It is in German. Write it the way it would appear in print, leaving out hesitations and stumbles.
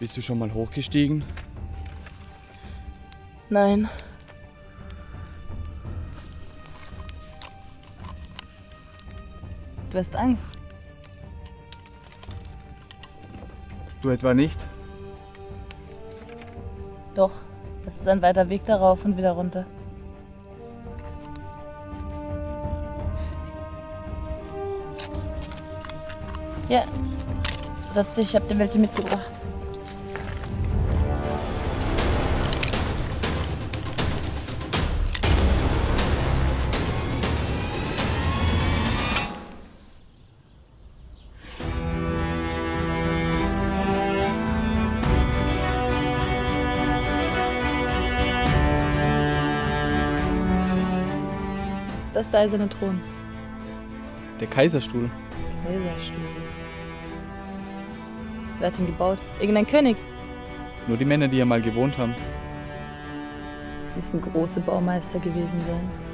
Bist du schon mal hochgestiegen? Nein. Du hast Angst. Du etwa nicht? Doch, es ist ein weiter Weg darauf und wieder runter. Ja, setz dich, ich hab dir welche mitgebracht. Das da ist ein Thron. Der Kaiserstuhl. Kaiserstuhl. Wer hat ihn gebaut? Irgendein König? Nur die Männer, die hier mal gewohnt haben. Das müssen große Baumeister gewesen sein.